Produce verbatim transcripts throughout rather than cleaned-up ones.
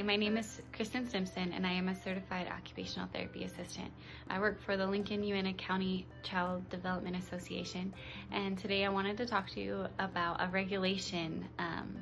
Hi, my name is Kristen Simpson and I am a certified occupational therapy assistant. I work for the Lincoln and Uinta County Child Development Association, and today I wanted to talk to you about a regulation um,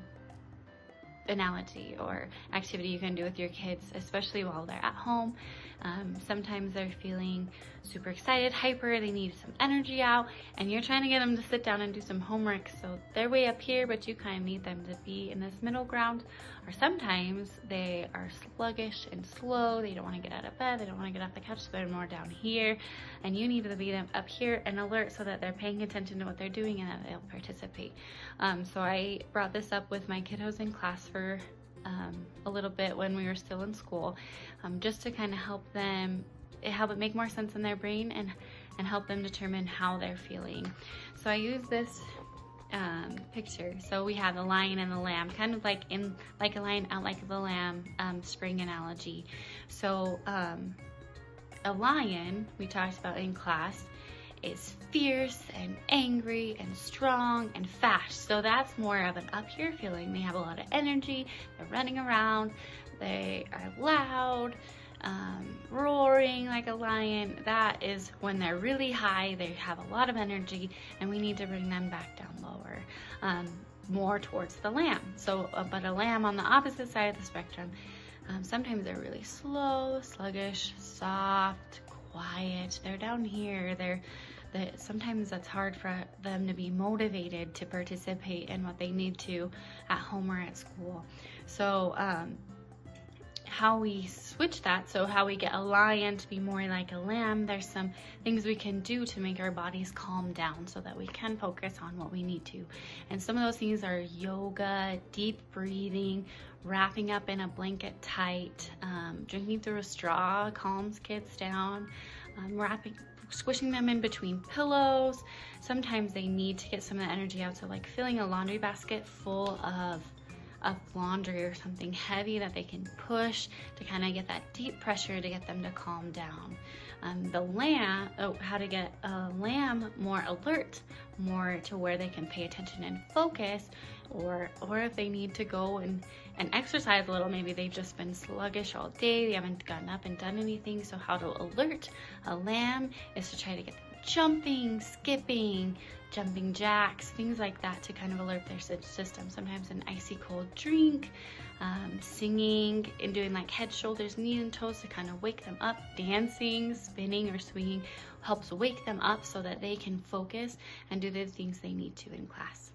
analogy or activity you can do with your kids, especially while they're at home. Um, sometimes they're feeling super excited, hyper, they need some energy out, and you're trying to get them to sit down and do some homework, so they're way up here, but you kind of need them to be in this middle ground. Or sometimes they are sluggish and slow, they don't want to get out of bed, they don't want to get off the couch, so they're more down here, and you need to be them up here and alert so that they're paying attention to what they're doing and that they'll participate. Um, so I brought this up with my kiddos in class for Um, a little bit when we were still in school, um, just to kind of help them, help it make more sense in their brain and, and help them determine how they're feeling. So I use this um, picture. So we have the lion and the lamb, kind of like in, like a lion, out like the lamb, um, spring analogy. So um, a lion, we talked about in class, is fierce and angry and strong and fast. So that's more of an up here feeling. They have a lot of energy, they're running around, they are loud, um, roaring like a lion. That is when they're really high, they have a lot of energy, and we need to bring them back down lower, um, more towards the lamb. So, uh, but a lamb on the opposite side of the spectrum, um, sometimes they're really slow, sluggish, soft, quiet. They're down here. They're, they're sometimes that's hard for them to be motivated to participate in what they need to at home or at school. So um, how we switch that, so how we get a lion to be more like a lamb, there's some things we can do to make our bodies calm down so that we can focus on what we need to. And some of those things are yoga, deep breathing, wrapping up in a blanket tight, um, drinking through a straw calms kids down, um, wrapping, squishing them in between pillows. Sometimes they need to get some of the energy out, so like filling a laundry basket full of of laundry or something heavy that they can push to kind of get that deep pressure to get them to calm down. Um, the lamb, oh, how to get a lamb more alert, more to where they can pay attention and focus, or or if they need to go and, and exercise a little, maybe they've just been sluggish all day, they haven't gotten up and done anything, so how to alert a lamb is to try to get them jumping, skipping, jumping jacks, things like that to kind of alert their system. Sometimes an icy cold drink, um, singing and doing like head, shoulders, knees and toes to kind of wake them up. Dancing, spinning or swinging helps wake them up so that they can focus and do the things they need to in class.